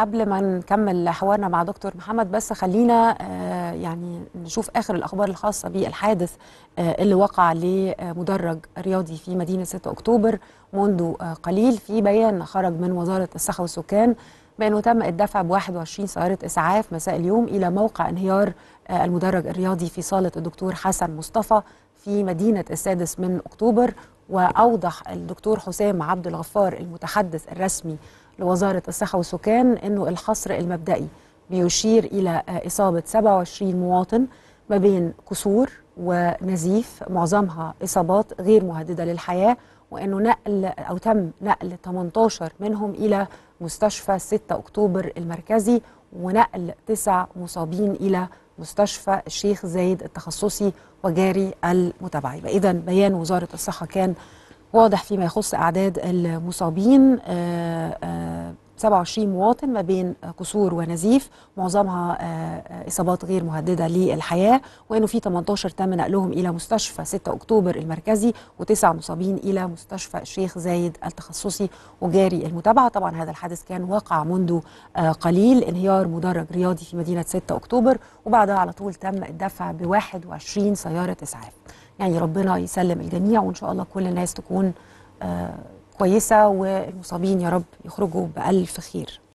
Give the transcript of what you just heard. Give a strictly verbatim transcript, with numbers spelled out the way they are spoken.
قبل ما نكمل حوارنا مع دكتور محمد، بس خلينا يعني نشوف آخر الأخبار الخاصة بالحادث اللي وقع لمدرج رياضي في مدينة ستة أكتوبر منذ قليل. في بيان خرج من وزارة الصحة والسكان بأنه تم الدفع ب واحد وعشرين سيارة إسعاف مساء اليوم إلى موقع انهيار المدرج الرياضي في صالة الدكتور حسن مصطفى في مدينة السادس من أكتوبر. وأوضح الدكتور حسام عبد الغفار المتحدث الرسمي لوزارة الصحة والسكان أنه الحصر المبدئي بيشير إلى إصابة سبعة وعشرين مواطن ما بين كسور ونزيف، معظمها إصابات غير مهددة للحياة، وأنه نقل أو تم نقل ثمانية عشر منهم إلى مستشفى ستة أكتوبر المركزي، ونقل تسع مصابين إلى مستشفى الشيخ زايد التخصصي وجاري المتابعة. إذا بيان وزارة الصحة كان واضح فيما يخص أعداد المصابين، سبعة وعشرين مواطن ما بين كسور ونزيف، معظمها إصابات غير مهددة للحياة، وأنه في ثمانية عشر تم نقلهم إلى مستشفى ستة أكتوبر المركزي، وتسع مصابين إلى مستشفى الشيخ زايد التخصصي وجاري المتابعة. طبعا هذا الحادث كان وقع منذ قليل، انهيار مدرج رياضي في مدينة ستة أكتوبر، وبعدها على طول تم الدفع ب واحد وعشرين سيارة إسعاف. يعني ربنا يسلم الجميع، وإن شاء الله كل الناس تكون كويسة، والمصابين يا رب يخرجوا بألف خير.